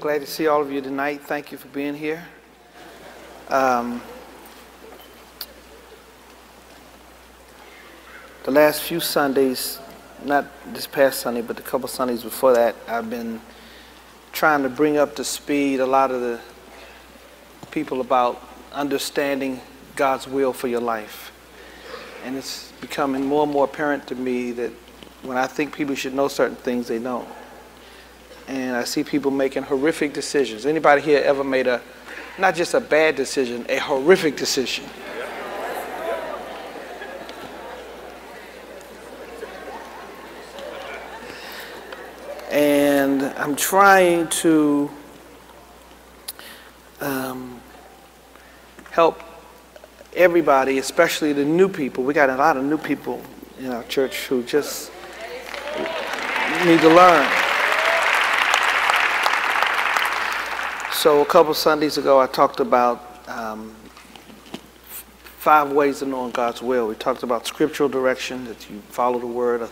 Glad to see all of you tonight. Thank you for being here. The last few Sundays, not this past Sunday, but a couple Sundays before that, I've been trying to bring up to speed a lot of the people about understanding God's will for your life. And it's becoming more and more apparent to me that when I think people should know certain things, they don't. And I see people making horrific decisions. Anybody here ever made a, not just a bad decision, a horrific decision? And I'm trying to help everybody, especially the new people. We got a lot of new people in our church who just need to learn. So a couple Sundays ago, I talked about 5 ways of knowing God's will. We talked about scriptural direction, that you follow the word, of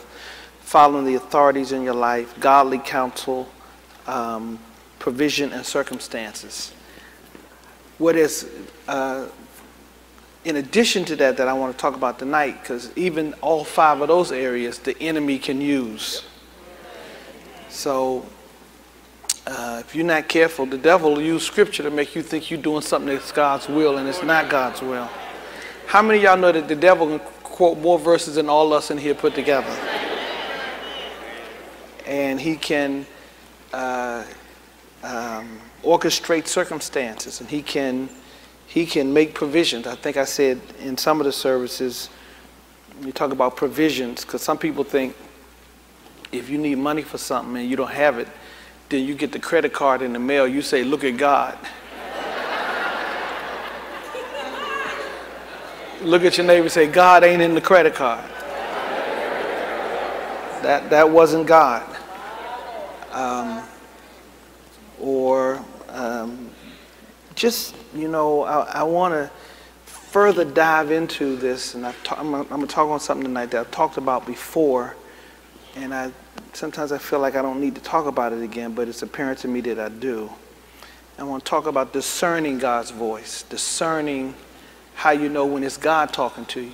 following the authorities in your life, godly counsel, provision, and circumstances. What is, in addition to that, that I want to talk about tonight, because even all 5 of those areas, the enemy can use. So if you're not careful, the devil will use scripture to make you think you're doing something that's God's will and it's not God's will. How many of y'all know that the devil can quote more verses than all us in here put together? And he can orchestrate circumstances, and he can make provisions. I think I said in some of the services, we talk about provisions, because some people think if you need money for something and you don't have it, then you get the credit card in the mail, you say, look at God. Look at your neighbor and say, God ain't in the credit card. That wasn't God. Just, you know, I want to further dive into this, and I'm going to talk on something tonight that I've talked about before, and sometimes I feel like I don't need to talk about it again, but it's apparent to me that I do. I want to talk about discerning God's voice, discerning how you know when it's God talking to you.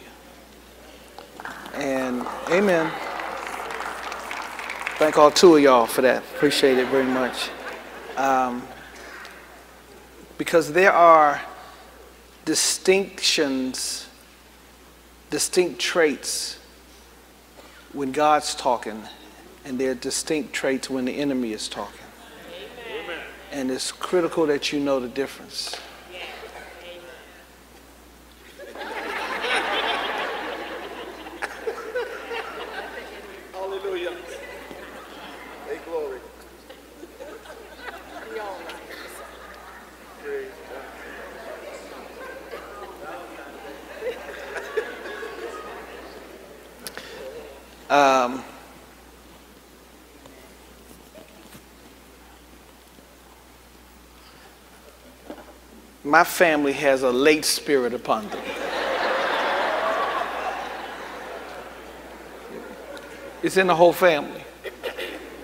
And amen. Thank all 2 of y'all for that. Appreciate it very much. Because there are distinctions, distinct traits when God's talking, and there are distinct traits when the enemy is talking. Amen. And it's critical that you know the difference. Yeah. Hallelujah. Hey, glory. My family has a late spirit upon them. It's in the whole family.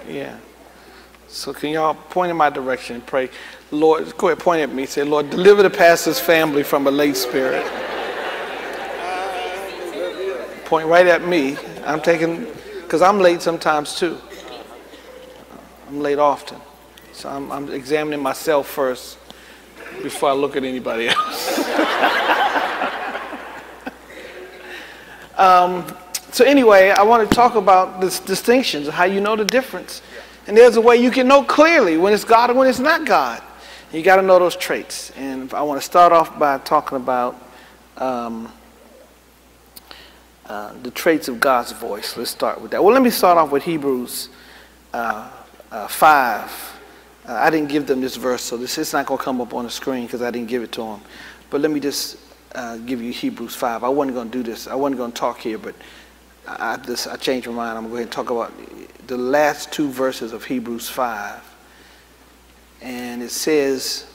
Yeah. So can y'all point in my direction and pray, Lord, go ahead, point at me. Say, Lord, deliver the pastor's family from a late spirit. Point right at me. I'm taking, because I'm late sometimes too. I'm late often. So I'm examining myself first before I look at anybody else. So anyway, I want to talk about this distinctions, how you know the difference. And there's a way you can know clearly when it's God and when it's not God. You got to know those traits. And I want to start off by talking about the traits of God's voice. Let's start with that. Well, let me start off with Hebrews 5. I didn't give them this verse, so this is not going to come up on the screen because I didn't give it to them. But let me just give you Hebrews 5. I wasn't going to do this. I wasn't going to talk here, but I changed my mind. I'm going to go ahead and talk about the last 2 verses of Hebrews 5. And it says,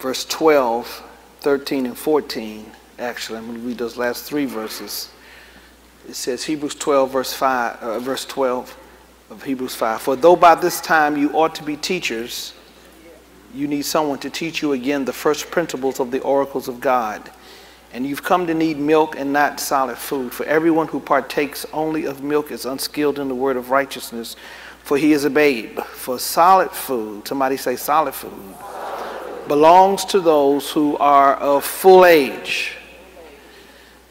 verse 12, 13, and 14, actually, I'm going to read those last 3 verses. It says, Hebrews 12, verse 5, verse 12. of Hebrews 5. For though by this time you ought to be teachers, you need someone to teach you again the first principles of the oracles of God. And you've come to need milk and not solid food. For everyone who partakes only of milk is unskilled in the word of righteousness, for he is a babe. For solid food, somebody say solid food, belongs to those who are of full age.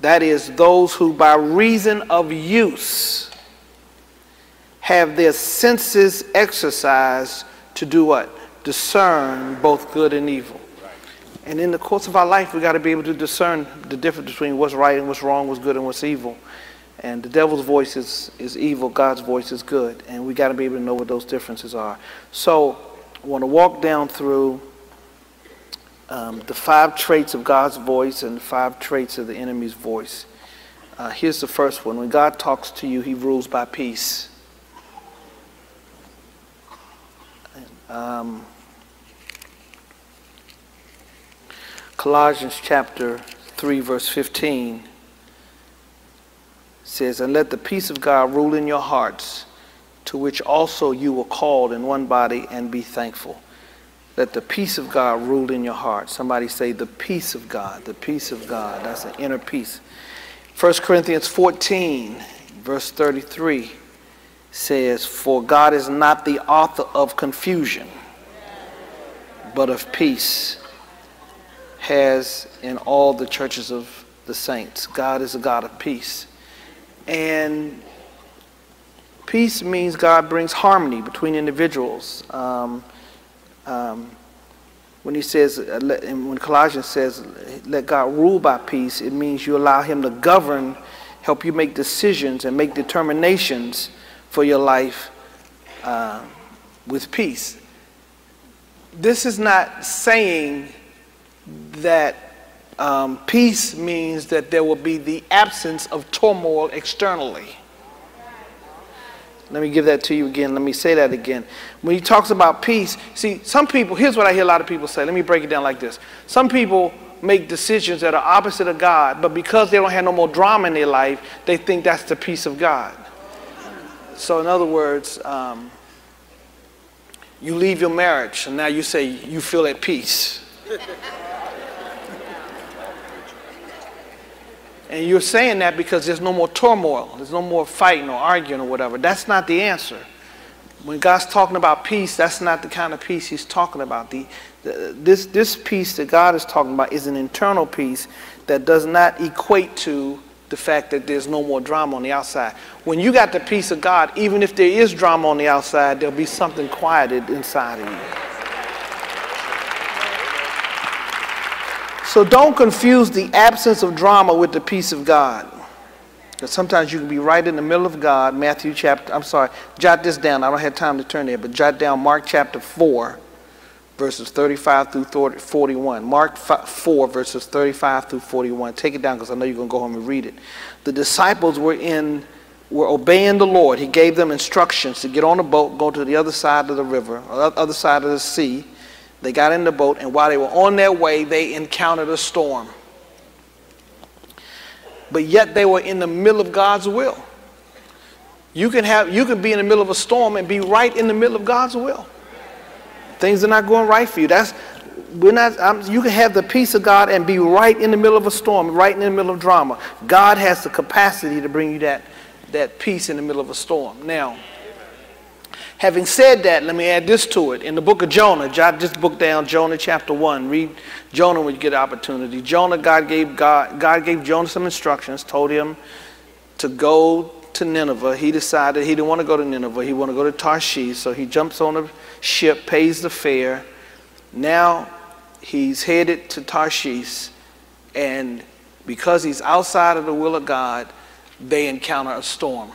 That is, those who by reason of use have their senses exercised to do what? Discern both good and evil. And in the course of our life, we've got to be able to discern the difference between what's right and what's wrong, what's good and what's evil. And the devil's voice is evil, God's voice is good. And we've got to be able to know what those differences are. So I want to walk down through the 5 traits of God's voice and the 5 traits of the enemy's voice. Here's the first one. When God talks to you, he rules by peace. Colossians chapter 3 verse 15 says, and let the peace of God rule in your hearts, to which also you were called in one body, and be thankful. Let the peace of God rule in your heart. Somebody say the peace of God, the peace of God. That's an inner peace. 1 Corinthians 14 verse 33 says, for God is not the author of confusion, but of peace, has in all the churches of the saints. God is a God of peace. And peace means God brings harmony between individuals. When he says, when Colossians says, let God rule by peace, it means you allow him to govern, help you make decisions and make determinations for your life with peace. This is not saying that peace means that there will be the absence of turmoil externally. Let me give that to you again. Let me say that again. When he talks about peace, see, some people, here's what I hear a lot of people say. Let me break it down like this. Some people make decisions that are opposite of God, but because they don't have no more drama in their life, they think that's the peace of God. So in other words, you leave your marriage and now you say you feel at peace. And you're saying that because there's no more turmoil, there's no more fighting or arguing or whatever. That's not the answer. When God's talking about peace, that's not the kind of peace he's talking about. This peace that God is talking about is an internal peace that does not equate to the fact that there's no more drama on the outside. When you got the peace of God, even if there is drama on the outside, there'll be something quieted inside of you. So don't confuse the absence of drama with the peace of God. Because sometimes you can be right in the middle of God. Matthew chapter, I'm sorry, jot this down. I don't have time to turn there, but jot down Mark chapter 4, verses 35 through 41. Mark 4, verses 35 through 41. Take it down because I know you're going to go home and read it. The disciples were obeying the Lord. He gave them instructions to get on a boat, go to the other side of the river, or the other side of the sea. They got in the boat, and while they were on their way, they encountered a storm. But yet they were in the middle of God's will. You can be in the middle of a storm and be right in the middle of God's will. Things are not going right for you. You can have the peace of God and be right in the middle of a storm, right in the middle of drama. God has the capacity to bring you that peace in the middle of a storm. Now, having said that, let me add this to it. In the book of Jonah, jot this book down, Jonah chapter 1. Read Jonah when you get an opportunity. Jonah, God gave Jonah some instructions, told him to go to Nineveh. He decided he didn't want to go to Nineveh. He wanted to go to Tarshish. So he jumps on a ship, pays the fare. Now he's headed to Tarshish. And because he's outside of the will of God, they encounter a storm.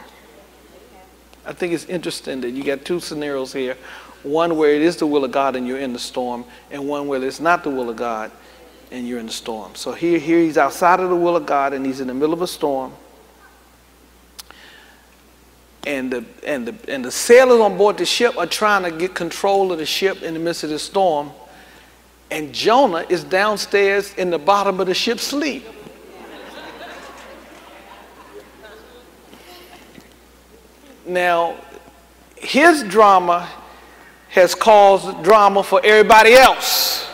I think it's interesting that you got two scenarios here, one where it is the will of God and you're in the storm, and one where it's not the will of God and you're in the storm. So here he's outside of the will of God and he's in the middle of a storm. And the sailors on board the ship are trying to get control of the ship in the midst of the storm, and Jonah is downstairs in the bottom of the ship asleep. Now, his drama has caused drama for everybody else.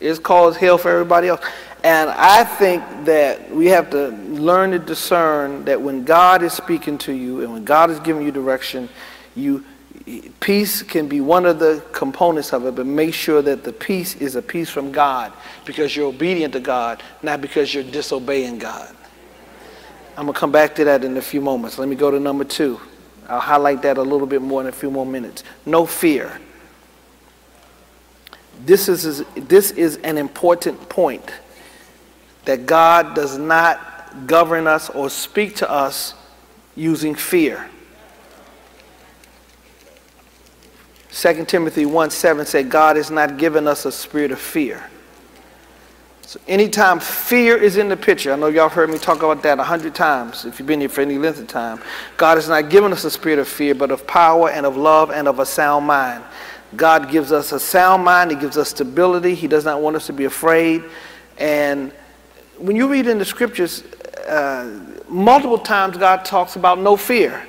It's caused hell for everybody else. And I think that we have to learn to discern that when God is speaking to you and when God is giving you direction, peace can be one of the components of it, but make sure that the peace is a peace from God because you're obedient to God, not because you're disobeying God. I'm going to come back to that in a few moments. Let me go to number 2. I'll highlight that a little bit more in a few more minutes. No fear. This is an important point, that God does not govern us or speak to us using fear. 2 Timothy 1:7 said, God has not given us a spirit of fear. So anytime fear is in the picture, I know y'all heard me talk about that 100 times if you've been here for any length of time. God has not given us a spirit of fear, but of power and of love and of a sound mind. God gives us a sound mind. He gives us stability. He does not want us to be afraid. And when you read in the scriptures, multiple times God talks about no fear.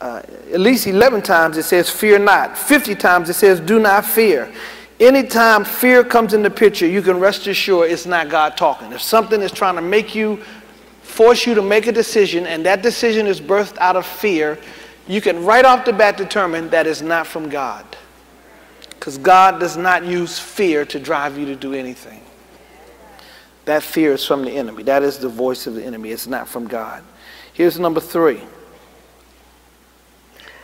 At least 11 times it says fear not. 50 times it says do not fear. Anytime fear comes in the picture, you can rest assured it's not God talking. If something is trying to force you to make a decision, and that decision is birthed out of fear, you can right off the bat determine that it's not from God. Because God does not use fear to drive you to do anything. That fear is from the enemy. That is the voice of the enemy. It's not from God. Here's number 3.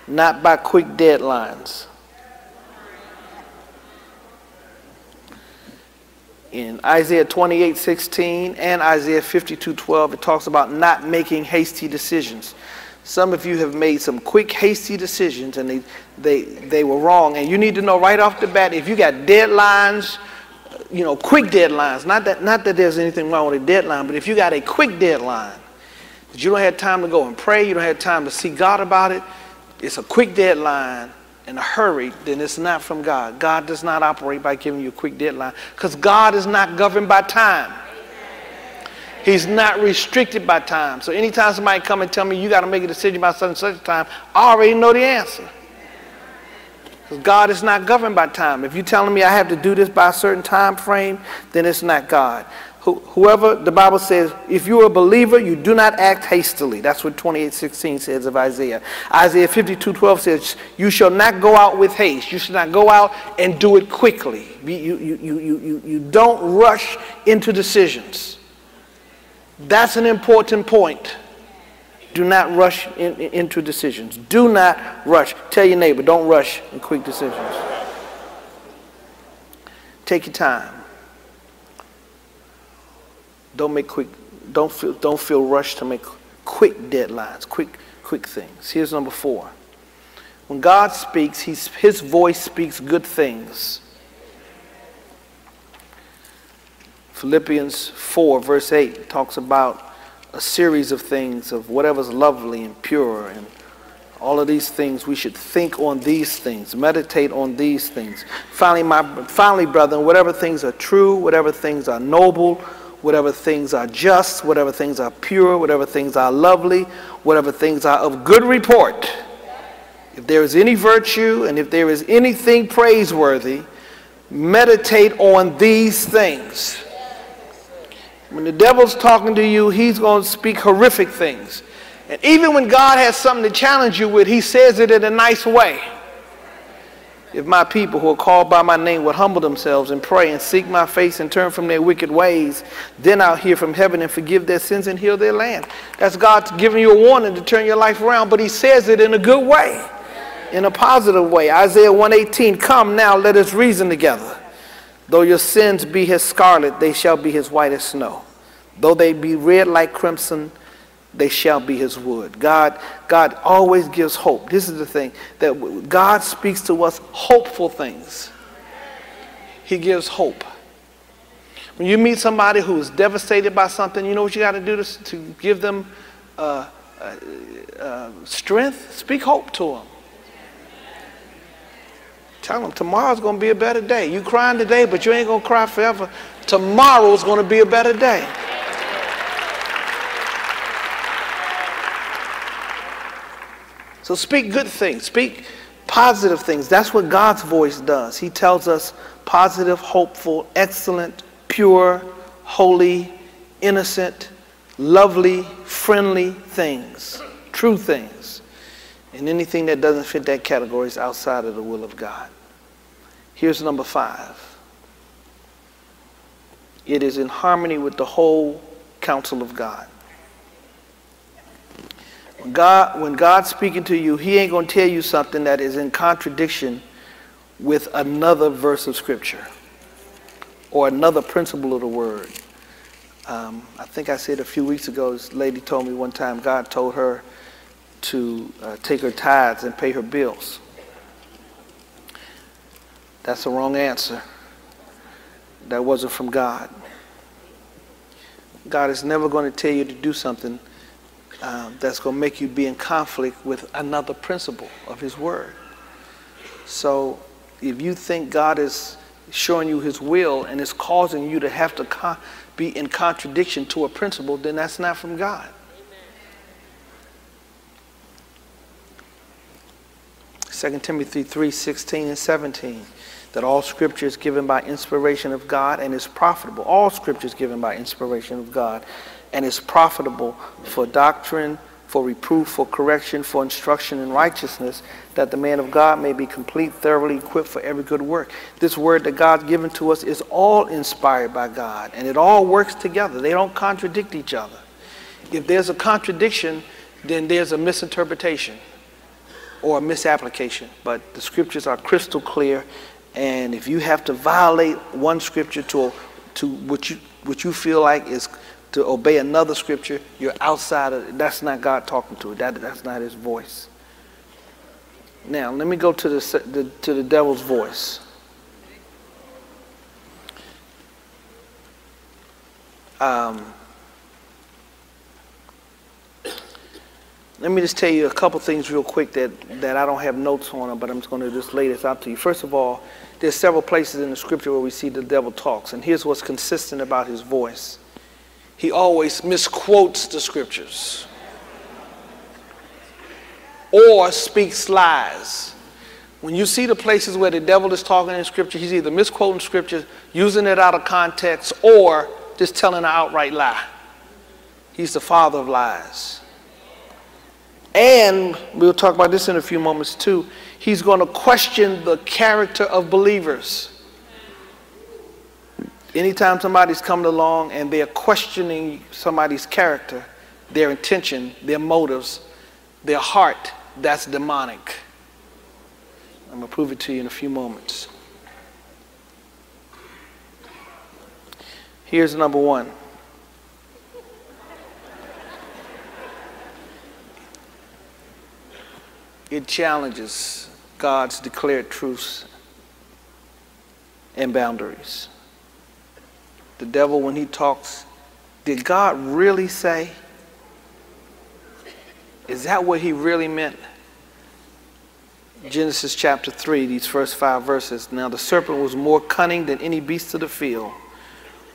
Not by quick deadlines. In Isaiah 28:16 and Isaiah 52:12, it talks about not making hasty decisions. Some of you have made some quick, hasty decisions, and they were wrong. And you need to know right off the bat, if you got deadlines, you know, quick deadlines, not that there's anything wrong with a deadline, but if you got a quick deadline, that you don't have time to go and pray, you don't have time to see God about it, it's a quick deadline and a hurry, then it's not from God. God does not operate by giving you a quick deadline, because God is not governed by time. He's not restricted by time. So anytime somebody come and tell me you got to make a decision about such and such time, I already know the answer. Because God is not governed by time. If you're telling me I have to do this by a certain time frame, then it's not God. Whoever, the Bible says, if you're a believer, you do not act hastily. That's what 28:16 says of Isaiah. Isaiah 52:12 says, you shall not go out with haste. You shall not go out and do it quickly. You don't rush into decisions. That's an important point. Do not rush into decisions. Do not rush. Tell your neighbor, don't rush in quick decisions. Take your time. Don't feel rushed to make quick deadlines, quick things. Here's number 4. When God speaks, his voice speaks good things. Philippians 4:8 talks about a series of things, of whatever's lovely and pure and all of these things. We should think on these things, meditate on these things. Finally, brethren, whatever things are true, whatever things are noble, whatever things are just, whatever things are pure, whatever things are lovely, whatever things are of good report, if there is any virtue and if there is anything praiseworthy, meditate on these things. When the devil's talking to you, he's going to speak horrific things. And even when God has something to challenge you with, he says it in a nice way. If my people who are called by my name would humble themselves and pray and seek my face and turn from their wicked ways, then I'll hear from heaven and forgive their sins and heal their land. That's God's giving you a warning to turn your life around, but he says it in a good way, in a positive way. Isaiah 1:18, come now, let us reason together. Though your sins be as scarlet, they shall be as white as snow. Though they be red like crimson, they shall be as wood. God always gives hope. This is the thing, that God speaks to us hopeful things. He gives hope. When you meet somebody who is devastated by something, you know what you got to do to give them strength? Speak hope to them. Tell them tomorrow's going to be a better day. You crying today, but you ain't going to cry forever. Tomorrow's going to be a better day. So speak good things. Speak positive things. That's what God's voice does. He tells us positive, hopeful, excellent, pure, holy, innocent, lovely, friendly things, true things. And anything that doesn't fit that category is outside of the will of God. Here's number 5. It is in harmony with the whole counsel of God. When God's speaking to you, he ain't going to tell you something that is in contradiction with another verse of Scripture or another principle of the Word. I think I said a few weeks ago, this lady told me one time God told her to take her tithes and pay her bills. That's the wrong answer. That wasn't from God. God is never going to tell you to do something that's going to make you be in conflict with another principle of his word. So if you think God is showing you his will and is causing you to have to be in contradiction to a principle, then that's not from God. Amen. 2 Timothy 3:16 and 17, that all scripture is given by inspiration of God and is profitable. All scripture is given by inspiration of God and is profitable for doctrine, for reproof, for correction, for instruction in righteousness, that the man of God may be complete, thoroughly equipped for every good work. This word that God's given to us is all inspired by God, and it all works together. They don't contradict each other. If there's a contradiction, then there's a misinterpretation or a misapplication. But the scriptures are crystal clear, and if you have to violate one scripture to what you feel like is to obey another scripture, you're outside of it. That's not God talking to you. That's not his voice. Now, let me go to the devil's voice. Let me just tell you a couple things real quick that I don't have notes on, but I'm just going to just lay this out to you. First of all, there's several places in the scripture where we see the devil talks, and here's what's consistent about his voice. He always misquotes the scriptures or speaks lies. When you see the places where the devil is talking in scripture, he's either misquoting scripture, using it out of context, or just telling an outright lie. He's the father of lies. And we'll talk about this in a few moments too. He's going to question the character of believers. Anytime somebody's coming along and they're questioning somebody's character, their intention, their motives, their heart, that's demonic. I'm going to prove it to you in a few moments. Here's number 1. It challenges God's declared truths and boundaries. The devil, when he talks, did God really say? Is that what he really meant? Genesis chapter 3, these first 5 verses. Now the serpent was more cunning than any beast of the field,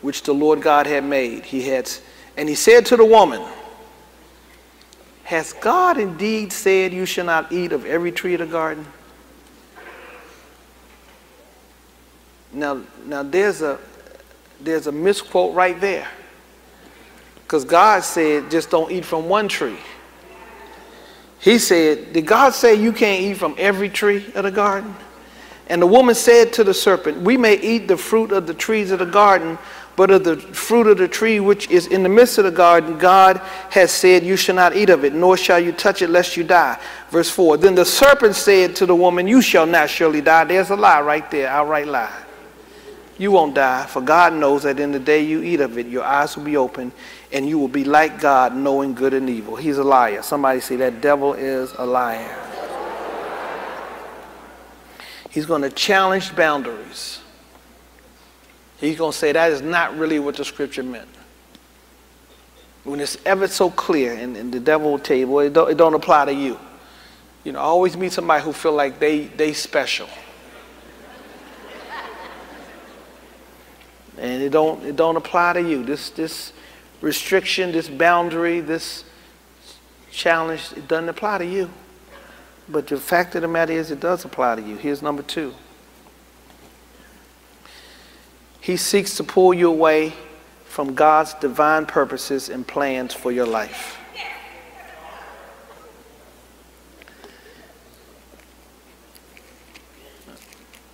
which the Lord God had made. And he said to the woman, has God indeed said you shall not eat of every tree of the garden? Now there's a misquote right there, because God said just don't eat from one tree. He said, did God say you can't eat from every tree of the garden? And the woman said to the serpent, we may eat the fruit of the trees of the garden, but of the fruit of the tree which is in the midst of the garden, God has said you shall not eat of it, nor shall you touch it lest you die. Verse 4, then the serpent said to the woman, you shall not surely die. There's a lie right there, outright lie. You won't die, for God knows that in the day you eat of it, your eyes will be open, and you will be like God, knowing good and evil. He's a liar. Somebody say that devil is a liar. He's going to challenge boundaries. He's going to say that is not really what the scripture meant. When it's ever so clear, and the devil will tell you, well, it don't apply to you. You know, I always meet somebody who feel like they special. And it don't apply to you. This restriction, this boundary, this challenge, it doesn't apply to you. But the fact of the matter is, it does apply to you. Here's number two. He seeks to pull you away from God's divine purposes and plans for your life.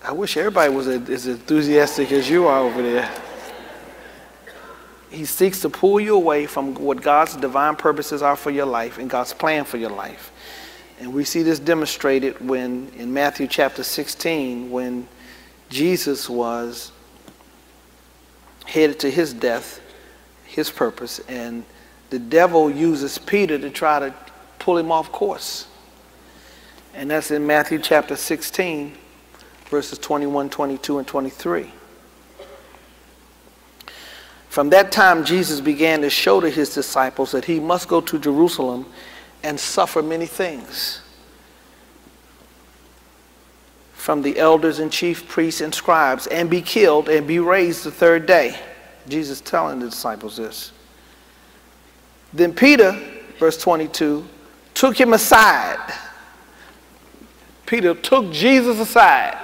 I wish everybody was as enthusiastic as you are over there. He seeks to pull you away from what God's divine purposes are for your life and God's plan for your life. And we see this demonstrated when in Matthew chapter 16, when Jesus was headed to his death, his purpose, and the devil uses Peter to try to pull him off course. And that's in Matthew chapter 16, verses 21, 22, and 23. From that time, Jesus began to show to his disciples that he must go to Jerusalem and suffer many things from the elders and chief priests and scribes, and be killed and be raised the third day. Jesus telling the disciples this. Then Peter, verse 22, took him aside. Peter took Jesus aside.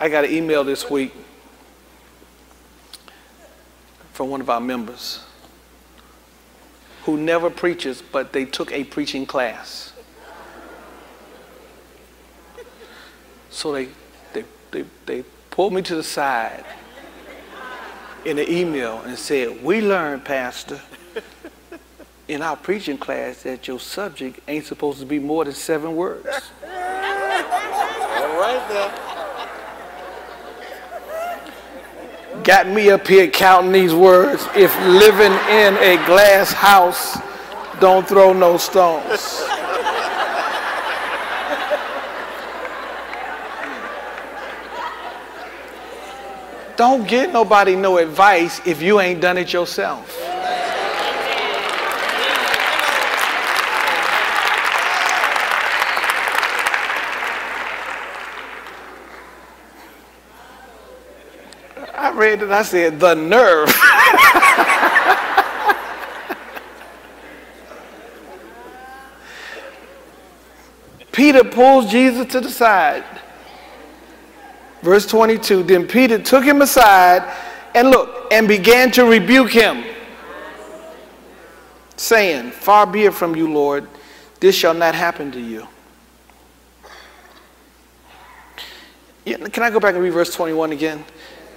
I got an email this week from one of our members who never preaches, but they took a preaching class. So they pulled me to the side in an email and said, "We learned, Pastor, in our preaching class that your subject ain't supposed to be more than 7 words." All right, then. Got me up here counting these words. If living in a glass house, don't throw no stones. Don't give nobody no advice if you ain't done it yourself. Read it, I said, the nerve. Peter pulls Jesus to the side. Verse 22, then Peter took him aside and looked and began to rebuke him, saying, "Far be it from you, Lord, this shall not happen to you." Can I go back and read verse 21 again?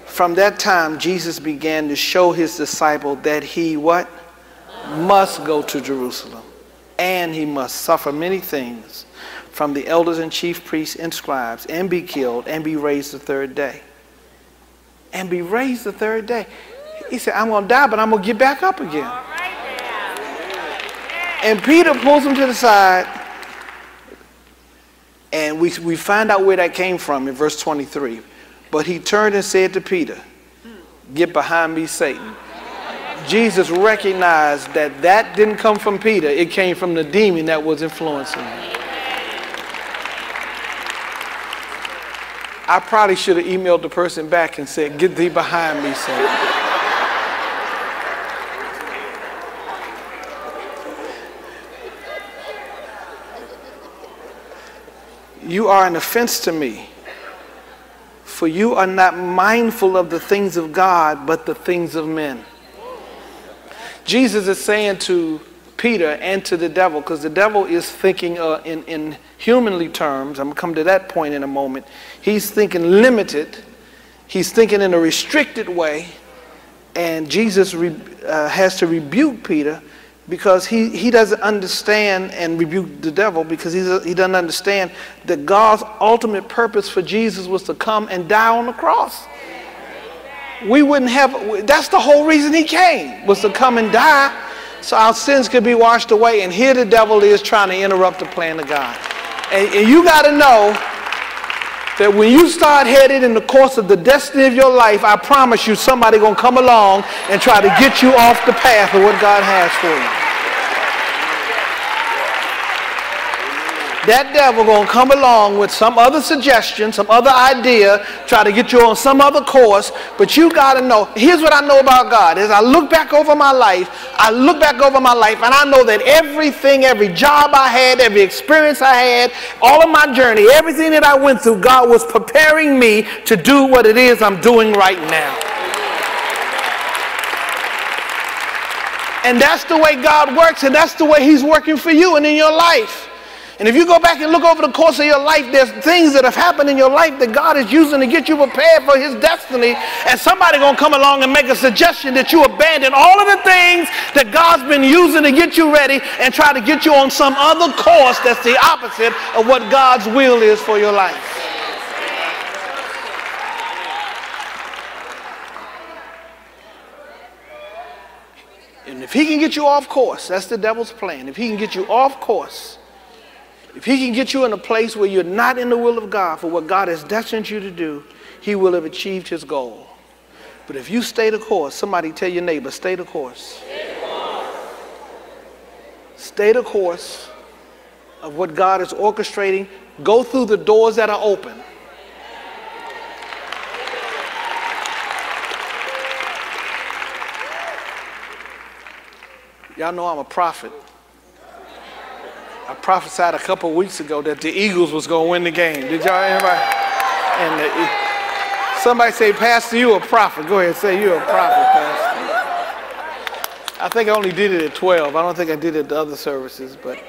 From that time, Jesus began to show his disciples that he, what? Must go to Jerusalem, and he must suffer many things from the elders and chief priests and scribes, and be killed, and be raised the third day. And be raised the third day. He said, "I'm going to die, but I'm going to get back up again." All right, and Peter pulls him to the side, and we find out where that came from in verse 23. But he turned and said to Peter, "Get behind me, Satan." Jesus recognized that that didn't come from Peter. It came from the demon that was influencing him. I probably should have emailed the person back and said, "Get thee behind me, Satan." "You are an offense to me. For you are not mindful of the things of God, but the things of men." Jesus is saying to Peter and to the devil, because the devil is thinking in humanly terms. I'm going to come to that point in a moment. He's thinking limited. He's thinking in a restricted way. And Jesus has to rebuke Peter because he doesn't understand, and rebuke the devil because he doesn't understand that God's ultimate purpose for Jesus was to come and die on the cross. We wouldn't have, that's the whole reason he came, was to come and die so our sins could be washed away. And here the devil is trying to interrupt the plan of God. And you got to know that when you start headed in the course of the destiny of your life, I promise you somebody going to come along and try to get you off the path of what God has for you. that devil going to come along with some other suggestion, some other idea, try to get you on some other course. But you got to know, here's what I know about God. As I look back over my life, and I know that everything, every job I had, every experience I had, all of my journey, everything that I went through, God was preparing me to do what it is I'm doing right now. And that's the way God works, and that's the way he's working for you and in your life. And if you go back and look over the course of your life, there's things that have happened in your life that God is using to get you prepared for his destiny. And somebody's going to come along and make a suggestion that you abandon all of the things that God's been using to get you ready and try to get you on some other course that's the opposite of what God's will is for your life. And if he can get you off course, that's the devil's plan. If he can get you off course, if he can get you in a place where you're not in the will of God for what God has destined you to do, he will have achieved his goal. But if you stay the course, somebody tell your neighbor, stay the course. Stay the course. Stay the course of what God is orchestrating. Go through the doors that are open. Y'all know I'm a prophet. I prophesied a couple of weeks ago that the Eagles was going to win the game. Did y'all, anybody? And somebody say, Pastor, you a prophet. Go ahead, say you're a prophet, Pastor. I think I only did it at 12. I don't think I did it at the other services, but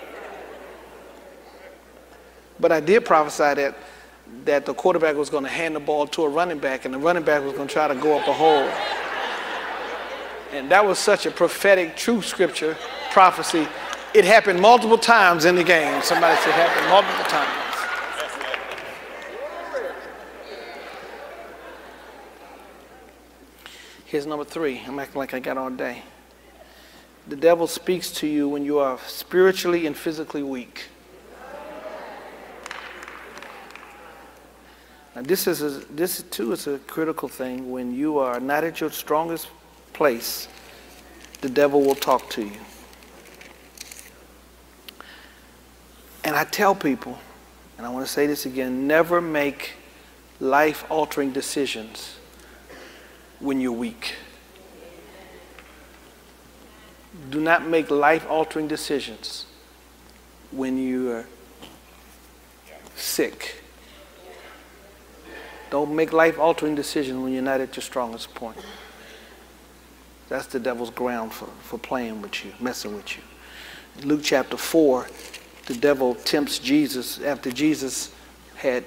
I did prophesy that the quarterback was going to hand the ball to a running back, and the running back was going to try to go up a hole. And that was such a prophetic, true scripture prophecy. It happened multiple times in the game. Somebody said it happened multiple times. Here's number three. I'm acting like I got all day. The devil speaks to you when you are spiritually and physically weak. Now, this too is a critical thing. When you are not at your strongest place, the devil will talk to you. And I tell people, and I want to say this again, never make life-altering decisions when you're weak. Do not make life-altering decisions when you're sick. Don't make life-altering decisions when you're not at your strongest point. That's the devil's ground for playing with you, messing with you. Luke chapter 4, the devil tempts Jesus after Jesus had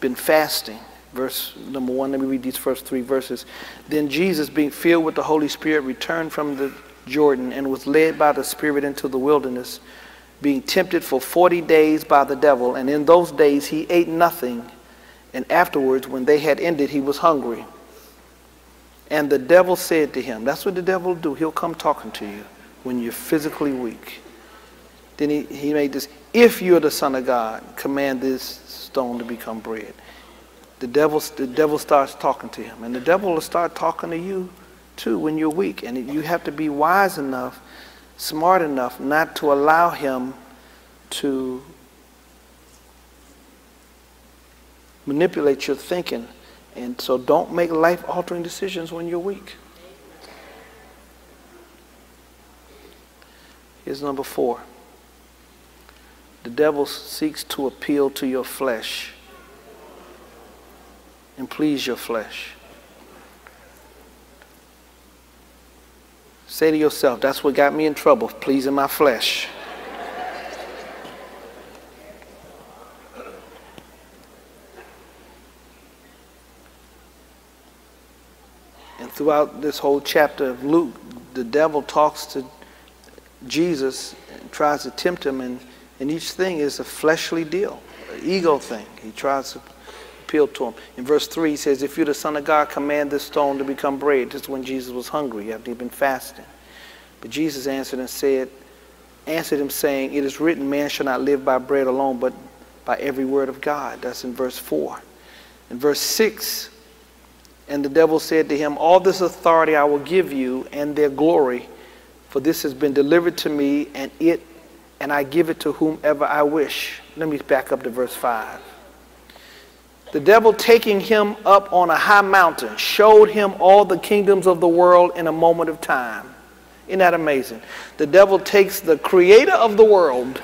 been fasting. Verse number 1, let me read these first three verses. Then Jesus, being filled with the Holy Spirit, returned from the Jordan and was led by the Spirit into the wilderness, being tempted for 40 days by the devil. And in those days he ate nothing. And afterwards, when they had ended, he was hungry. And the devil said to him, that's what the devil will do. He'll come talking to you when you're physically weak. Then he made this, if you're the Son of God, command this stone to become bread. The devil starts talking to him. And the devil will start talking to you, too, when you're weak. And you have to be wise enough, smart enough, not to allow him to manipulate your thinking. And so don't make life-altering decisions when you're weak. Here's number 4. The devil seeks to appeal to your flesh and please your flesh. Say to yourself, that's what got me in trouble, pleasing my flesh. Throughout this whole chapter of Luke, the devil talks to Jesus and tries to tempt him, and each thing is a fleshly deal, an ego thing. He tries to appeal to him. In verse 3, he says, if you're the Son of God, command this stone to become bread. This is when Jesus was hungry after he'd been fasting. But Jesus answered and said, answered him saying, it is written, man shall not live by bread alone, but by every word of God. That's in verse 4. In verse 6, and the devil said to him, all this authority I will give you and their glory, for this has been delivered to me, and it and I give it to whomever I wish. Let me back up to verse 5. The devil, taking him up on a high mountain, showed him all the kingdoms of the world in a moment of time. Isn't that amazing? The devil takes the creator of the world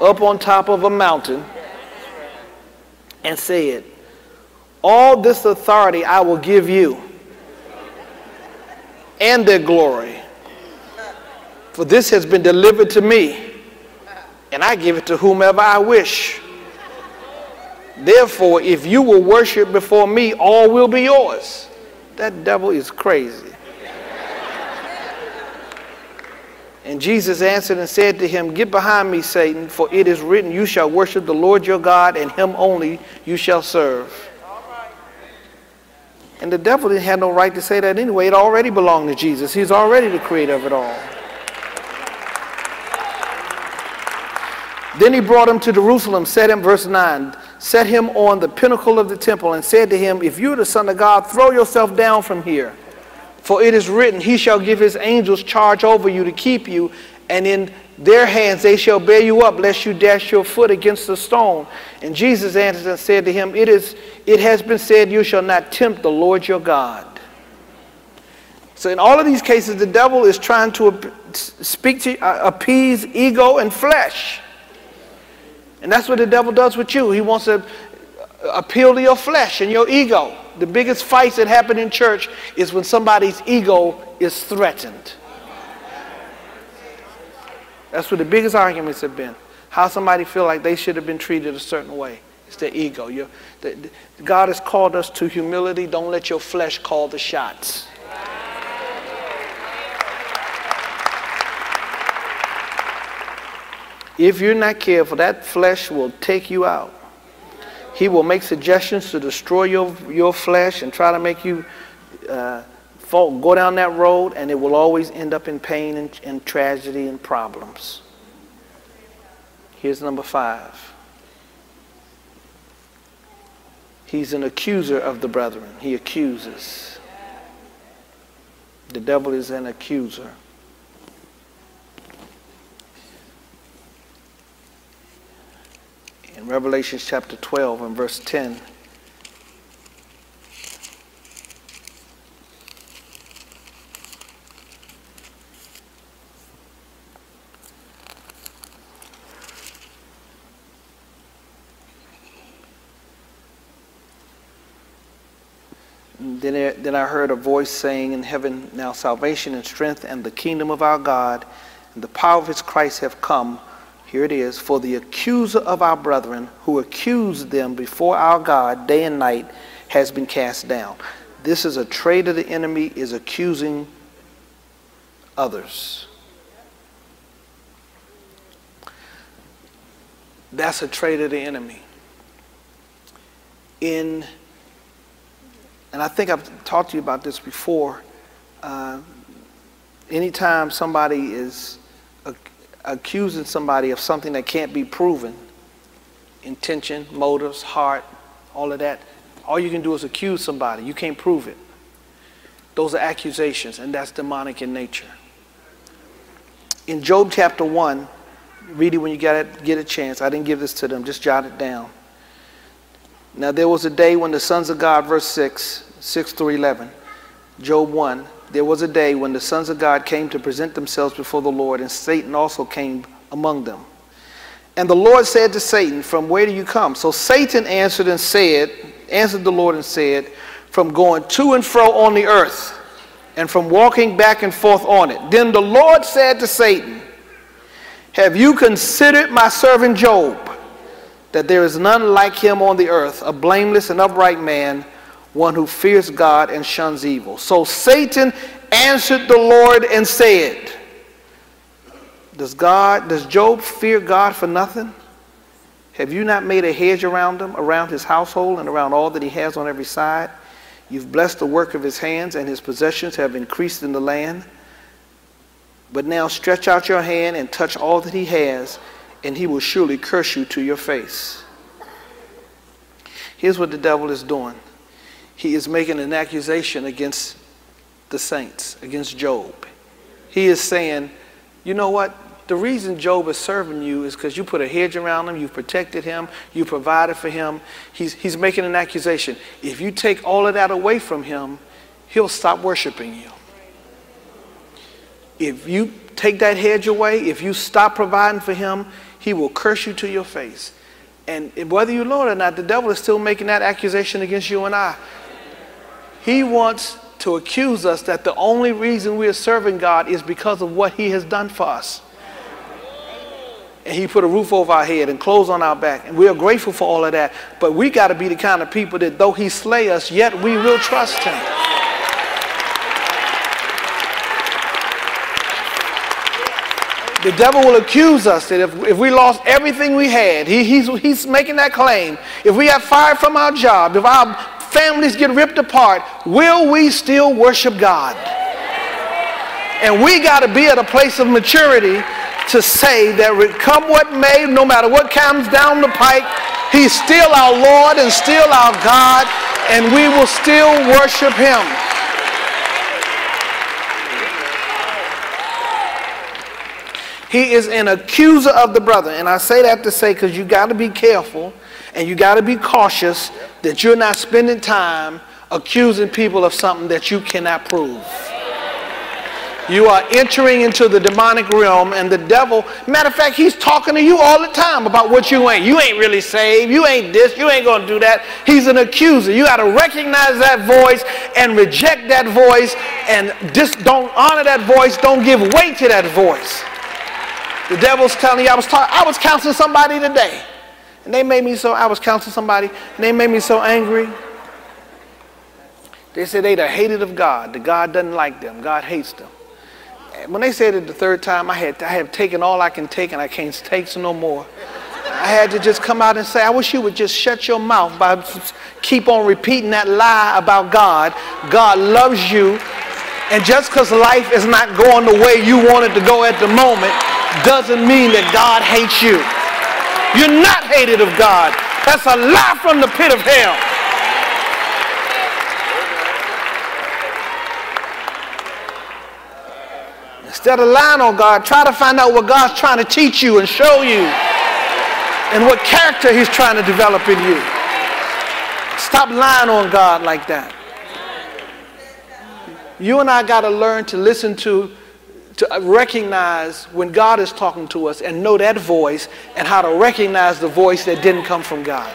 up on top of a mountain and said, all this authority I will give you and their glory, for this has been delivered to me, and I give it to whomever I wish. Therefore, if you will worship before me, all will be yours. That devil is crazy. And Jesus answered and said to him, get behind me, Satan, for it is written, you shall worship the Lord your God, and him only you shall serve. And the devil didn't have no right to say that anyway. It already belonged to Jesus. He's already the creator of it all. Then he brought him to Jerusalem, set him, verse 9, set him on the pinnacle of the temple and said to him, if you're the Son of God, throw yourself down from here. For it is written, he shall give his angels charge over you to keep you, and in their hands they shall bear you up, lest you dash your foot against the stone. And Jesus answered and said to him, it has been said, you shall not tempt the Lord your God. So in all of these cases, the devil is trying to appease ego and flesh. And that's what the devil does with you. He wants to appeal to your flesh and your ego. The biggest fights that happen in church is when somebody's ego is threatened. That's where the biggest arguments have been. How somebody feels like they should have been treated a certain way. It's their ego. God has called us to humility. Don't let your flesh call the shots. If you're not careful, that flesh will take you out. He will make suggestions to destroy your flesh and try to make you go down that road, and it will always end up in pain and tragedy and problems. Here's number 5. He's an accuser of the brethren. He accuses. The devil is an accuser. In Revelation chapter 12 and verse 10, then I heard a voice saying in heaven, now salvation and strength and the kingdom of our God and the power of his Christ have come. Here it is, for the accuser of our brethren who accused them before our God day and night has been cast down. This is a trait of the enemy, is accusing others. That's a trait of the enemy. And I think I've talked to you about this before. Anytime somebody is accusing somebody of something that can't be proven, intention, motives, heart, all of that, all you can do is accuse somebody. You can't prove it. Those are accusations, and that's demonic in nature. In Job chapter 1, read it when you get a chance. I didn't give this to them. Just jot it down. Now there was a day when the sons of God, verse 6 through 11, Job 1, there was a day when the sons of God came to present themselves before the Lord, and Satan also came among them. And the Lord said to Satan, from where do you come? So Satan answered the Lord and said, from going to and fro on the earth, and from walking back and forth on it. Then the Lord said to Satan, have you considered my servant Job, that there is none like him on the earth, a blameless and upright man, one who fears God and shuns evil? So Satan answered the Lord and said, does Job fear God for nothing? Have you not made a hedge around him, around his household, and around all that he has on every side? You've blessed the work of his hands, and his possessions have increased in the land. But now stretch out your hand and touch all that he has, and he will surely curse you to your face. Here's what the devil is doing. He is making an accusation against the saints, against Job. He is saying, you know what? The reason Job is serving you is because you put a hedge around him, you've protected him, you provided for him. He's making an accusation. If you take all of that away from him, he'll stop worshiping you. If you take that hedge away, if you stop providing for him, he will curse you to your face. And whether you know it or not, the devil is still making that accusation against you and I. He wants to accuse us that the only reason we are serving God is because of what he has done for us. And he put a roof over our head and clothes on our back. And we are grateful for all of that. But we got to be the kind of people that though he slay us, yet we will trust him. The devil will accuse us that if we lost everything we had, he's making that claim. If we got fired from our job, if our families get ripped apart, will we still worship God? And we got to be at a place of maturity to say that come what may, no matter what comes down the pike, he's still our Lord and still our God, and we will still worship him. He is an accuser of the brother, and I say that to say because you got to be careful and you got to be cautious that you're not spending time accusing people of something that you cannot prove. You are entering into the demonic realm, and the devil, matter of fact, he's talking to you all the time about what you ain't. You ain't really saved. You ain't this. You ain't going to do that. He's an accuser. You got to recognize that voice and reject that voice and just don't honor that voice. Don't give weight to that voice. The devil's telling you, I was counseling somebody today, and they made me so, angry. They said they the hated of God. The God doesn't like them. God hates them. When they said it the third time, I have taken all I can take and I can't take no more. I had to just come out and say, I wish you would just shut your mouth by keep on repeating that lie about God. God loves you. And just because life is not going the way you want it to go at the moment doesn't mean that God hates you. You're not hated of God. That's a lie from the pit of hell. Instead of lying on God, try to find out what God's trying to teach you and show you and what character he's trying to develop in you. Stop lying on God like that. You and I got to learn to listen to recognize when God is talking to us and know that voice and how to recognize the voice that didn't come from God.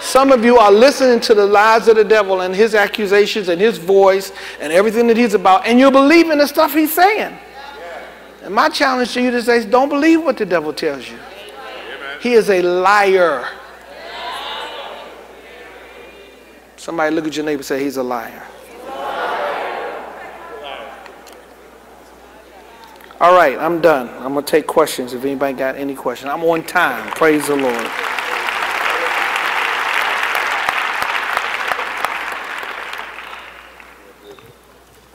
Some of you are listening to the lies of the devil and his accusations and his voice and everything that he's about, and you're believing the stuff he's saying. And my challenge to you today is don't believe what the devil tells you. He is a liar. Somebody look at your neighbor and say, he's a liar. All right, I'm done. I'm going to take questions if anybody got any questions. I'm on time. Praise the Lord.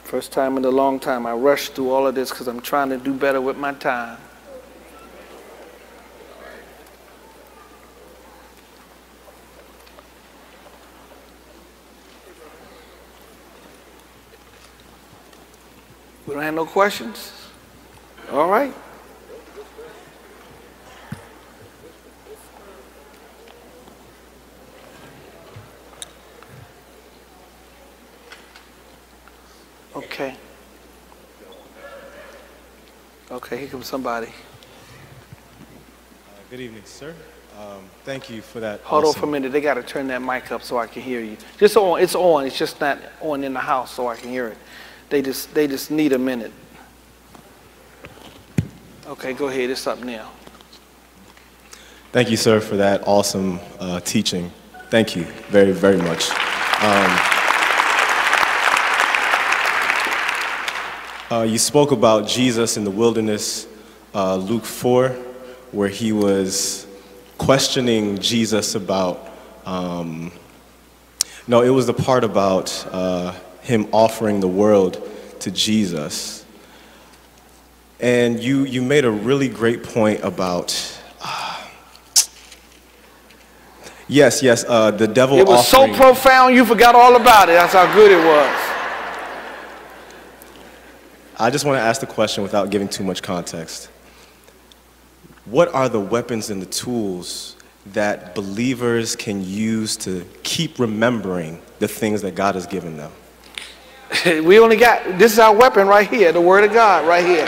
First time in a long time. I rushed through all of this because I'm trying to do better with my time. We don't have no questions? All right. Okay. Okay, here comes somebody. Good evening, sir. Thank you for that. Hold on for a minute. They got to turn that mic up so I can hear you. Just on. It's on. It's just not on in the house so I can hear it. They just need a minute. Okay, go ahead. It's up now. Thank you, sir, for that awesome teaching. Thank you very, very much. You spoke about Jesus in the wilderness, Luke 4, where he was questioning Jesus about, no, it was the part about him offering the world to Jesus. And you made a really great point about, yes, the devil offering. It was so profound you forgot all about it. That's how good it was. I just want to ask the question without giving too much context. What are the weapons and the tools that believers can use to keep remembering the things that God has given them? We only got, this is our weapon right here, the Word of God right here.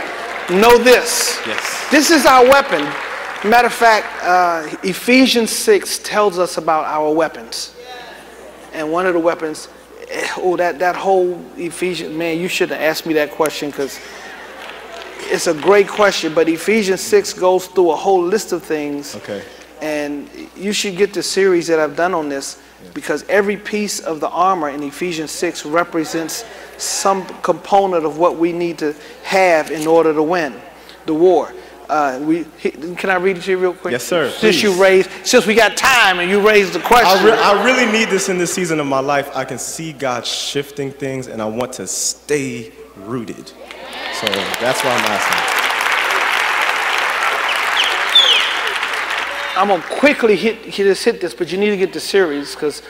Know this. Yes. This is our weapon. Matter of fact, Ephesians 6 tells us about our weapons. Yes. And one of the weapons, oh, that whole Ephesians, man, you shouldn't ask me that question because it's a great question, but Ephesians 6 goes through a whole list of things. Okay. And you should get the series that I've done on this, because every piece of the armor in Ephesians 6 represents some component of what we need to have in order to win the war. Can I read it to you real quick? Yes, sir. Since you raised, since we got time and you raised the question. I really need this in this season of my life. I can see God shifting things, and I want to stay rooted. So that's why I'm asking. I'm going to quickly hit this, but you need to get the series because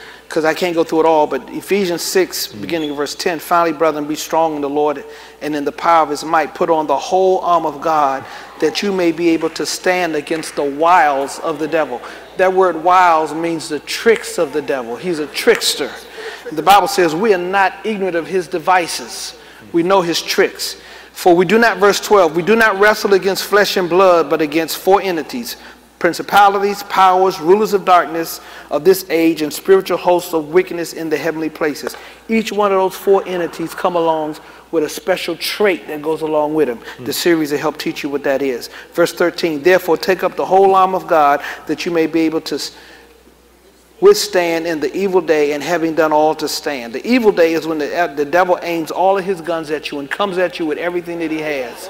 I can't go through it all. But Ephesians 6, beginning of verse 10, finally, brethren, be strong in the Lord and in the power of his might. Put on the whole arm of God that you may be able to stand against the wiles of the devil. That word wiles means the tricks of the devil. He's a trickster. The Bible says we are not ignorant of his devices. We know his tricks. For we do not, verse 12, we do not wrestle against flesh and blood, but against four entities, principalities, powers, rulers of darkness of this age, and spiritual hosts of wickedness in the heavenly places. Each one of those four entities come along with a special trait that goes along with them. The series will help teach you what that is. Verse 13, therefore take up the whole arm of God that you may be able to withstand in the evil day, and having done all to stand. The evil day is when the devil aims all of his guns at you and comes at you with everything that he has.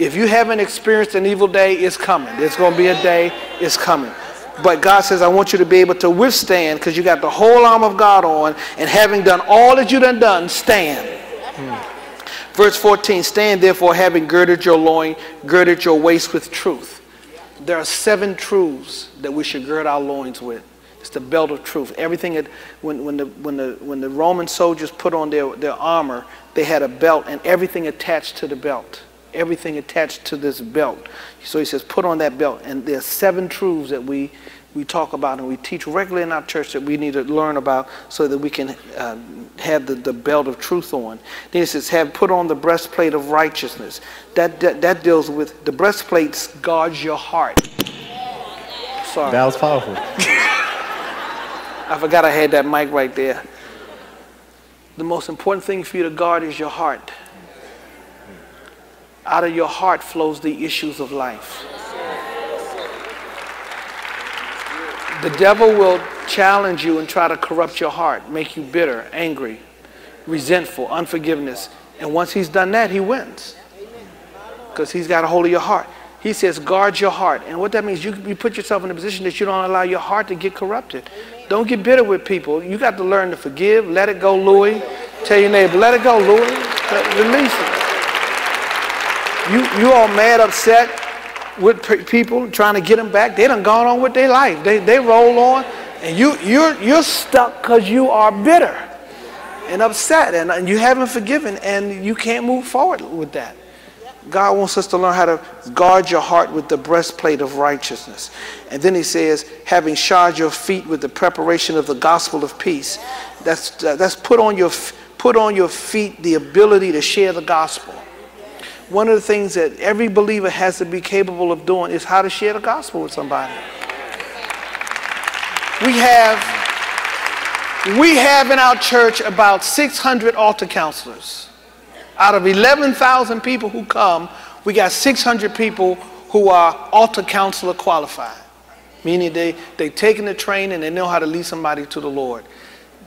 If you haven't experienced an evil day, it's coming. There's going to be a day, it's coming. But God says, I want you to be able to withstand because you got the whole arm of God on, and having done all that you done, stand. Verse 14, stand therefore having girded your loin, girded your waist with truth. There are 7 truths that we should gird our loins with. It's the belt of truth. Everything that, when the Roman soldiers put on their armor, they had a belt and everything attached to the belt. Everything attached to this belt. So he says, put on that belt. And there are 7 truths that we talk about and we teach regularly in our church that we need to learn about so that we can have the belt of truth on. Then he says, have put on the breastplate of righteousness. That deals with the breastplate guards your heart. Sorry. That was powerful. I forgot I had that mic right there. The most important thing for you to guard is your heart. Out of your heart flows the issues of life. The devil will challenge you and try to corrupt your heart, make you bitter, angry, resentful, unforgiveness. And once he's done that, he wins. Because he's got a hold of your heart. He says, guard your heart. And what that means, you put yourself in a position that you don't allow your heart to get corrupted. Don't get bitter with people. You got to learn to forgive. Let it go, Louie. Tell your neighbor, let it go, Louie. Release it. You all mad, upset with people, trying to get them back. They done gone on with their life. They roll on, and you're stuck because you are bitter and upset, and you haven't forgiven, and you can't move forward with that. God wants us to learn how to guard your heart with the breastplate of righteousness. And then he says, having shod your feet with the preparation of the gospel of peace. That's put on your feet the ability to share the gospel. One of the things that every believer has to be capable of doing is how to share the gospel with somebody. We have in our church about 600 altar counselors. Out of 11,000 people who come, we got 600 people who are altar counselor qualified, meaning they've taken the training and they know how to lead somebody to the Lord.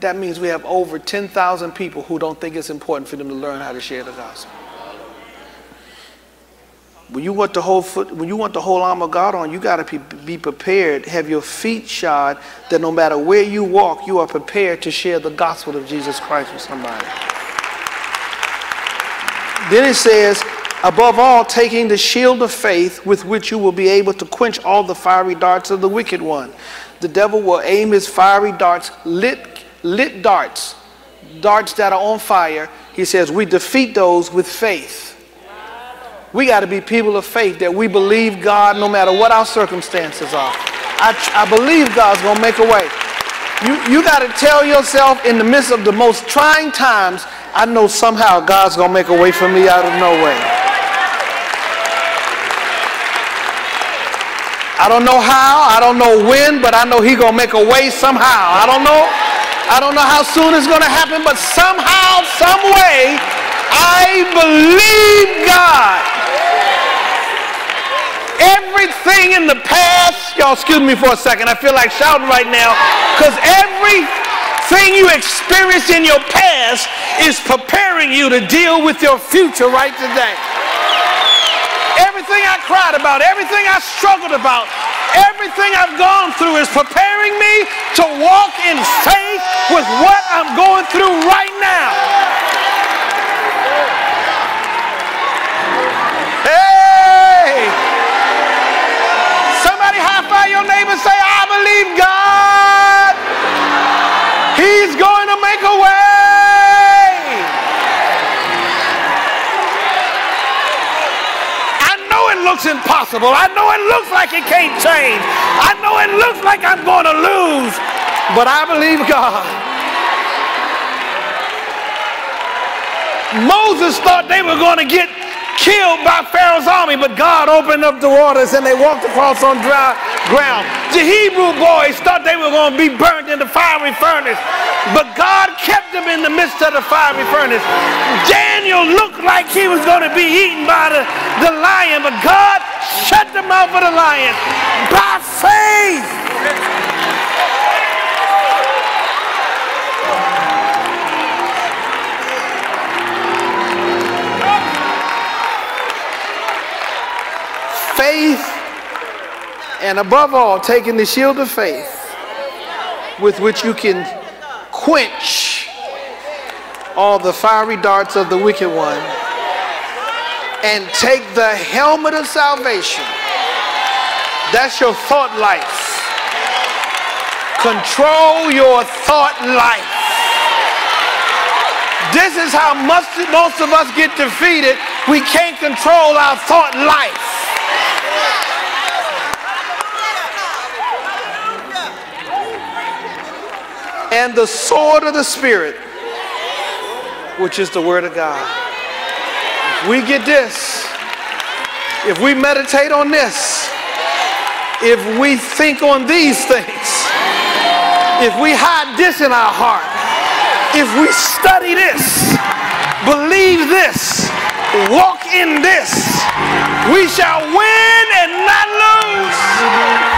That means we have over 10,000 people who don't think it's important for them to learn how to share the gospel. When you want the whole arm of God on, you got to be prepared, have your feet shod, that no matter where you walk, you are prepared to share the gospel of Jesus Christ with somebody. Then it says, above all, taking the shield of faith with which you will be able to quench all the fiery darts of the wicked one. The devil will aim his fiery darts, lit darts, darts that are on fire. He says, we defeat those with faith. We got to be people of faith that we believe God no matter what our circumstances are. I believe God's going to make a way. You got to tell yourself in the midst of the most trying times, I know somehow God's going to make a way for me out of nowhere. I don't know how, I don't know when, but I know He's going to make a way somehow. I don't know how soon it's going to happen, but somehow, some way, I believe God. Everything in the past, y'all excuse me for a second, I feel like shouting right now, because everything you experienced in your past is preparing you to deal with your future right today. Everything I cried about, everything I struggled about, everything I've gone through is preparing me to walk in faith with what I'm going through right now. Hey! Somebody high-five your neighbor and say, I believe God. He's going to make a way. Looks impossible. I know it looks like it can't change. I know it looks like I'm going to lose, but I believe God. Moses thought they were going to get killed by Pharaoh's army, but God opened up the waters and they walked across on dry ground. The Hebrew boys thought they were going to be burned in the fiery furnace, but God kept them in the midst of the fiery furnace. Daniel looked like he was going to be eaten by the lion, but God shut them out for the lion by faith. Faith, and above all, taking the shield of faith with which you can quench all the fiery darts of the wicked one, and take the helmet of salvation. That's your thought life. Control your thought life. This is how most of us get defeated. We can't control our thought life. And the sword of the Spirit, which is the Word of God. If we get this, if we meditate on this, if we think on these things, if we hide this in our heart, if we study this, believe this, walk in this, we shall win and not lose.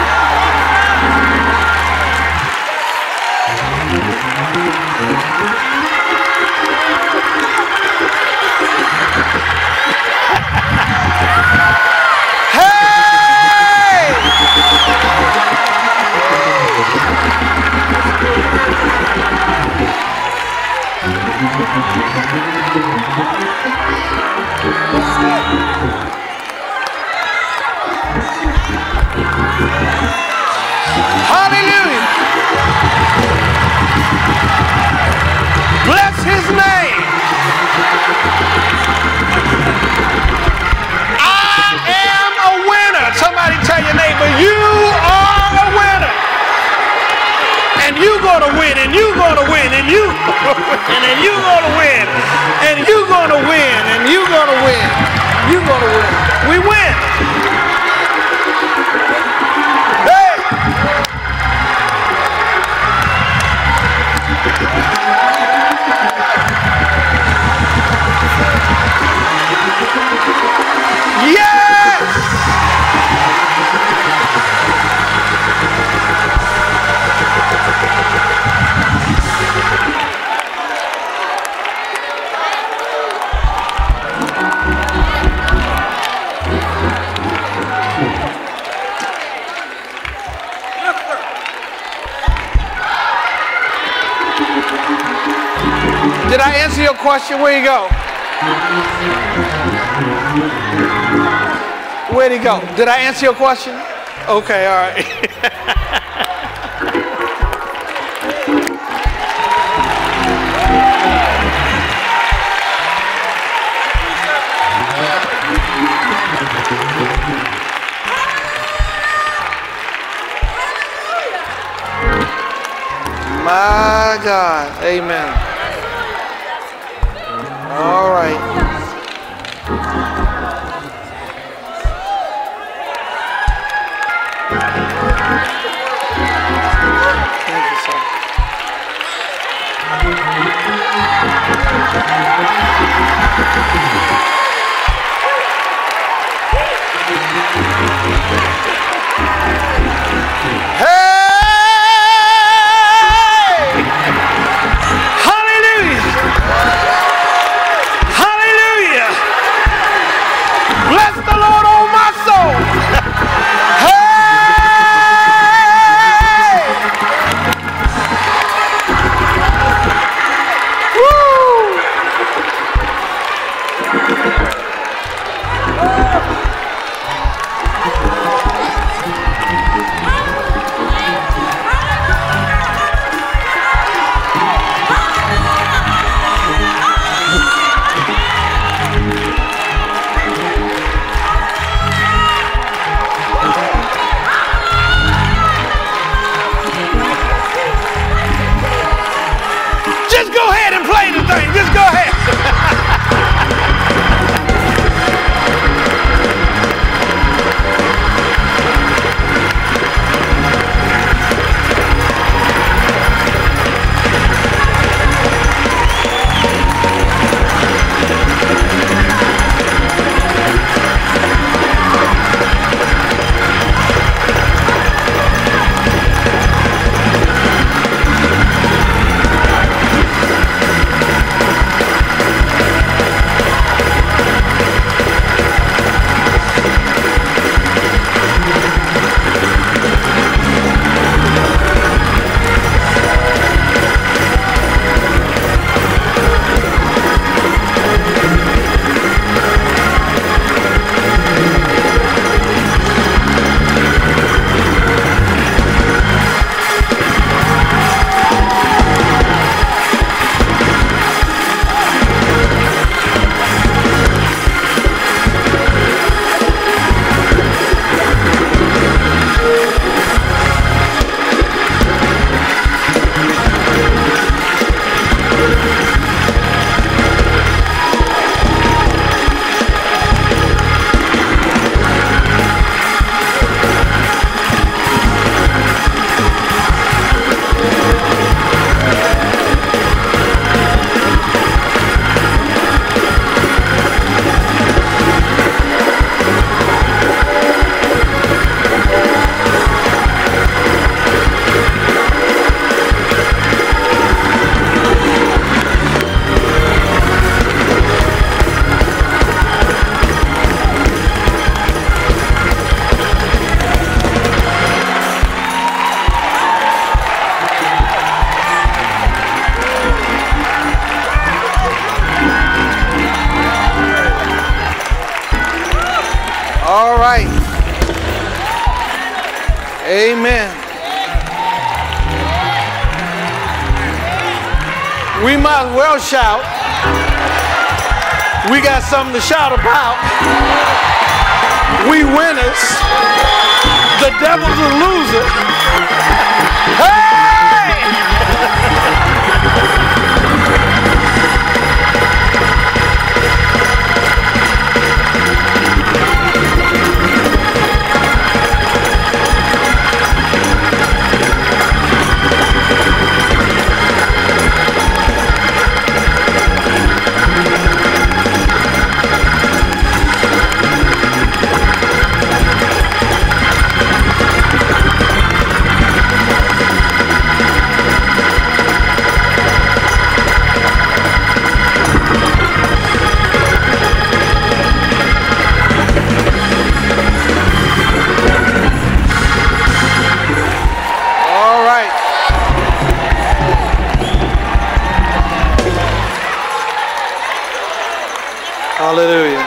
Hallelujah. Bless His name. I am a winner. Somebody tell your neighbor, you are a winner. And you're going to win, and you're going to win, and you're going to win, and you're going to win, and you're going to win, and you're going to win, you're going to win. We win. Hey! Yes! Did I answer your question? Where'd he go? Where'd he go? Did I answer your question? Okay, all right. My God. Amen. All right. Amen. We might as well shout. We got something to shout about. We winners. The devil's a loser. Hey! Hallelujah.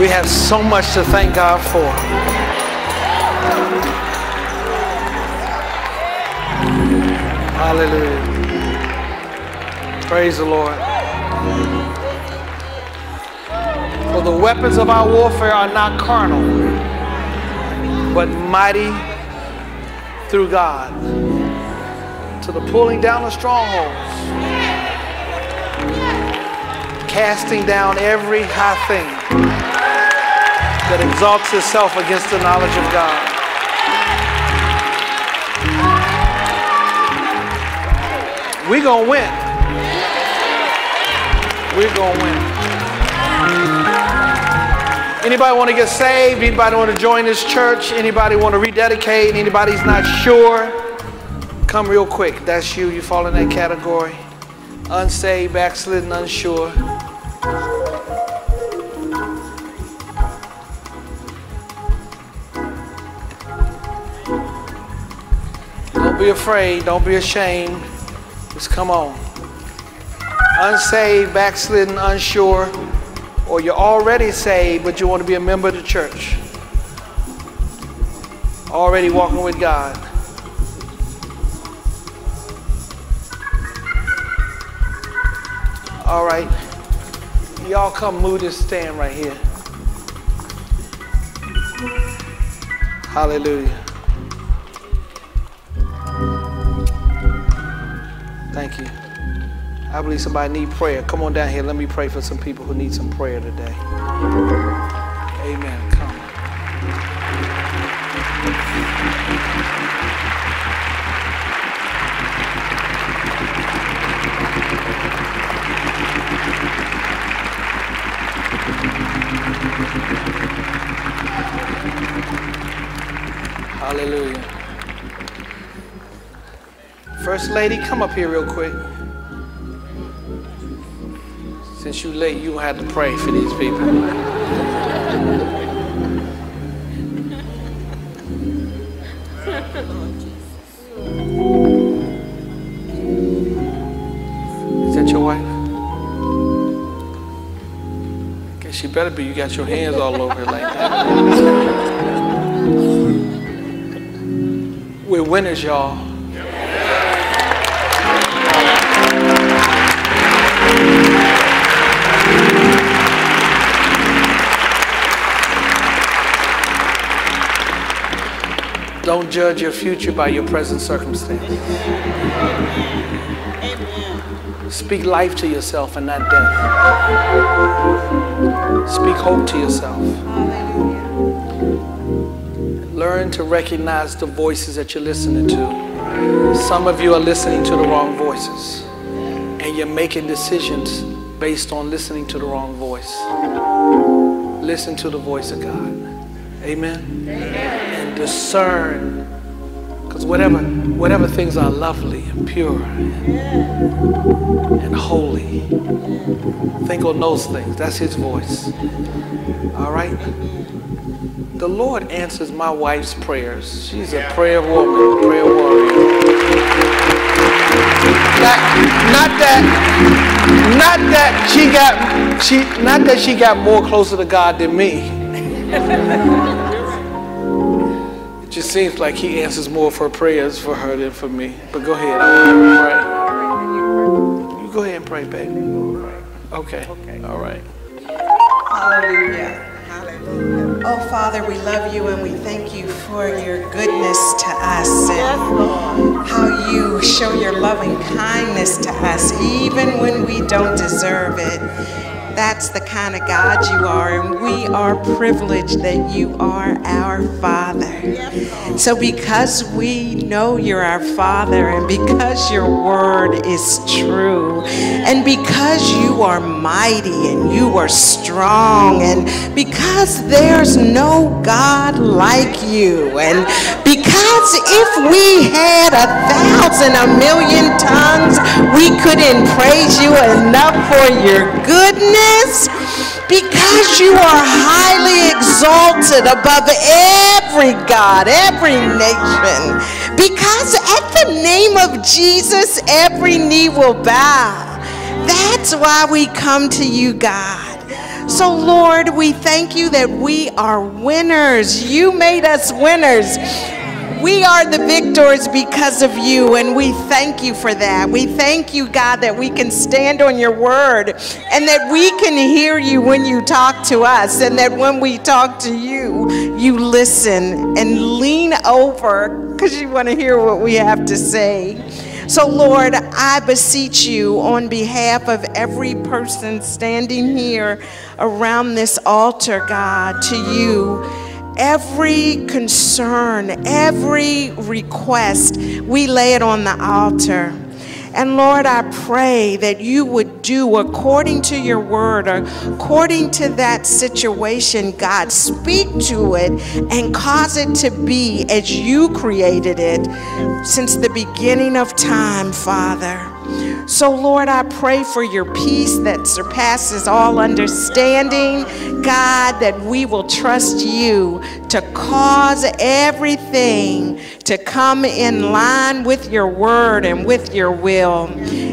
We have so much to thank God for. Hallelujah. Praise the Lord. For the weapons of our warfare are not carnal, but mighty through God to the pulling down of strongholds, casting down every high thing that exalts itself against the knowledge of God. We're going to win. We're going to win. Anybody want to get saved? Anybody want to join this church? Anybody want to rededicate? Anybody's not sure? Come real quick. That's you. You fall in that category. Unsaved, backslidden, unsure. Don't be afraid. Don't be ashamed. Just come on. Unsaved, backslidden, unsure, or you're already saved but you want to be a member of the church. Already walking with God. All right. Y'all come move this stand right here. Hallelujah. Thank you. I believe somebody needs prayer. Come on down here. Let me pray for some people who need some prayer today. Amen. Come. Hallelujah. First lady, come up here real quick. Since you're late, you had to pray for these people. Is that your wife? I guess she better be. You got your hands all over her like that. We're winners, y'all. Don't judge your future by your present circumstance. Amen. Speak life to yourself and not death. Speak hope to yourself. Hallelujah. Learn to recognize the voices that you're listening to. Some of you are listening to the wrong voices, and you're making decisions based on listening to the wrong voice. Listen to the voice of God. Amen. Amen. Discern, because whatever things are lovely and pure and holy, think on those things. That's his voice. All right. The Lord answers my wife's prayers. She's a prayer woman, prayer warrior. Not that she got more closer to God than me. It seems like he answers more for prayers for her than for me. But go ahead. Pray. You go ahead and pray, baby. Okay. Okay. All right. Hallelujah. Hallelujah. Oh, Father, we love you and we thank you for your goodness to us and how you show your loving kindness to us even when we don't deserve it. That's the kind of God you are, and we are privileged that you are our Father. So because we know you're our Father, and because your word is true, and because you are mighty and you are strong, and because there's no God like you, and because if we had 1,000, 1,000,000 tongues, we couldn't praise you enough for your goodness. Because you are highly exalted above every God, every nation. Because at the name of Jesus, every knee will bow. That's why we come to you, God. So, Lord, we thank you that we are winners. You made us winners. We are the victors because of you, and we thank you for that. We thank you, God, that we can stand on your word and that we can hear you when you talk to us, and that when we talk to you, you listen and lean over because you want to hear what we have to say. So Lord, I beseech you on behalf of every person standing here around this altar, God, to you, every concern, every request, we lay it on the altar. And Lord, I pray that you would do according to your word, according to that situation, God, speak to it and cause it to be as you created it since the beginning of time, Father. So Lord, I pray for your peace that surpasses all understanding, God, that we will trust you to cause everything to come in line with your word and with your will.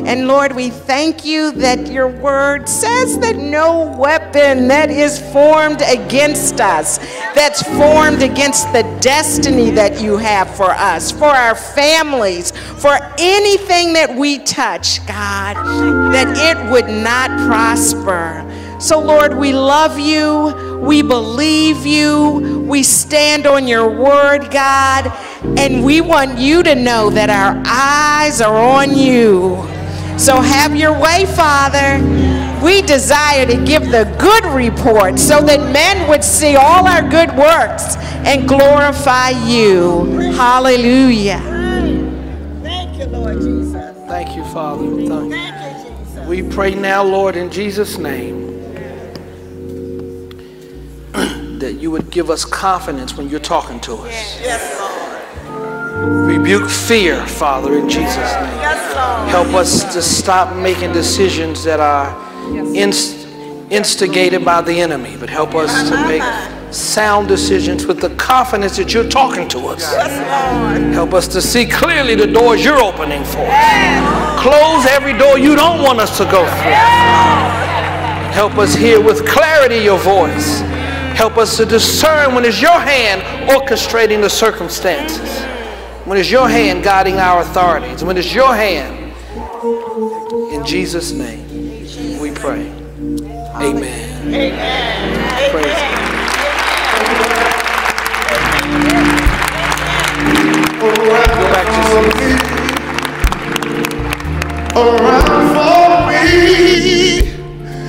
And Lord, we thank you that your word says that no weapon that is formed against us, that's formed against the destiny that you have for us, for our families, for anything that we touch, God, that it would not prosper. So Lord, we love you, we believe you, we stand on your word, God, and we want you to know that our eyes are on you. So have your way, Father. We desire to give the good report so that men would see all our good works and glorify you. Hallelujah. Thank you, Lord Jesus. Thank you, Father. Thank you, Jesus. We pray now, Lord, in Jesus' name, that you would give us confidence when you're talking to us. Yes, Lord. Rebuke fear, Father, in Jesus' name. Yes, Lord. Help us to stop making decisions that are instigated by the enemy, but help us to make sound decisions with the confidence that you're talking to us. Yes, Lord. Help us to see clearly the doors you're opening for us. Yes. Close every door you don't want us to go through. Yes. Help us hear with clarity your voice. Help us to discern when it's your hand orchestrating the circumstances, when it's your hand guiding our authorities, when it's your hand. In Jesus' name we pray. Amen. Amen. Praise God. Go back to sleep. Around for me.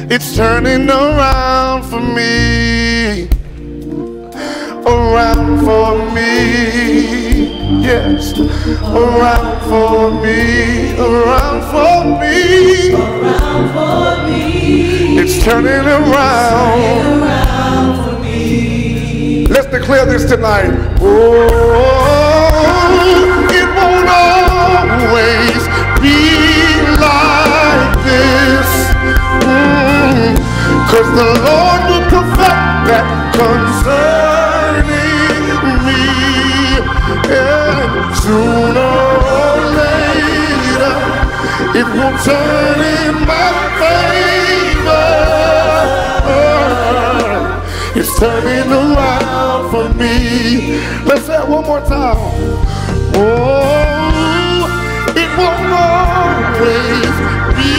It's turning around for me, around for me, yes, around for me, around for me, around for me. It's turning around. Turning around for me. Let's declare this tonight. Oh, it won't always be like this. Cause the Lord will perfect that concerning me, and sooner or later it will turn in my favor. It's turning around for me. Let's say it one more time. Oh, it won't always be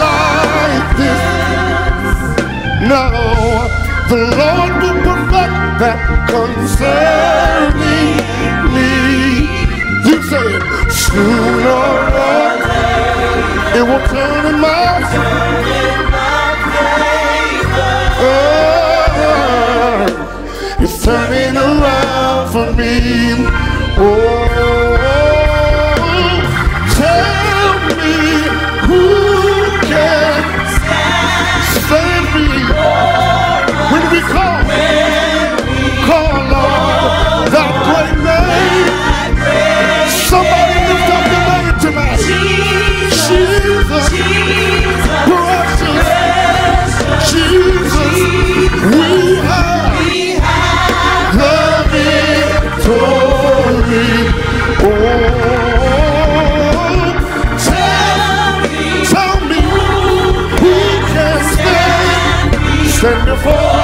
like this. No, the Lord will perfect that concerning me. You say it. Sooner or later, it will turn in my favor. It's turning around for me. Oh, tell me who can save me. When we call, Lord, thy great name. Somebody lift up the name tonight. Jesus, precious Jesus, we have the victory. Oh. Send me forth.